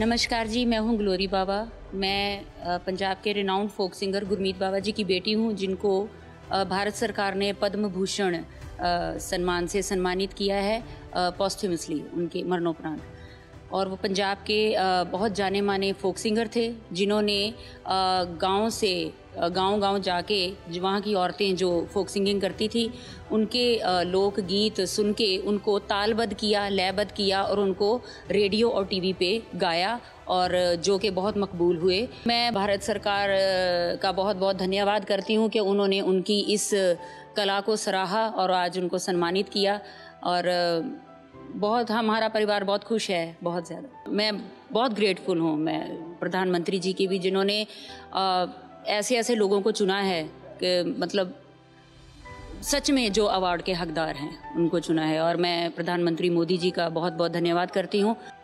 नमस्कार जी, मैं हूं ग्लोरी बावा। मैं पंजाब के renowned folk singer Gurmeet Bawa ji की बेटी हूं, जिनको भारत सरकार ने पद्म भूषण सम्मान से सम्मानित किया है पोस्थ्यूमसली उनके मरणोपरांत। और वो पंजाब के बहुत जाने माने फोक सिंगर थे, जिन्होंने गांव-गांव जाके वहाँ की औरतें जो फोक सिंगिंग करती थी उनके लोक गीत सुन के उनको तालबद्ध किया, लयबद्ध किया और उनको रेडियो और टीवी पे गाया, और जो कि बहुत मकबूल हुए। मैं भारत सरकार का बहुत बहुत धन्यवाद करती हूँ कि उन्होंने उनकी इस कला को सराहा और आज उनको सम्मानित किया। और बहुत हमारा परिवार बहुत खुश है, बहुत ज़्यादा। मैं बहुत ग्रेटफुल हूँ मैं प्रधानमंत्री जी की भी, जिन्होंने ऐसे ऐसे लोगों को चुना है कि मतलब सच में जो अवार्ड के हकदार हैं उनको चुना है। और मैं प्रधानमंत्री मोदी जी का बहुत बहुत धन्यवाद करती हूँ।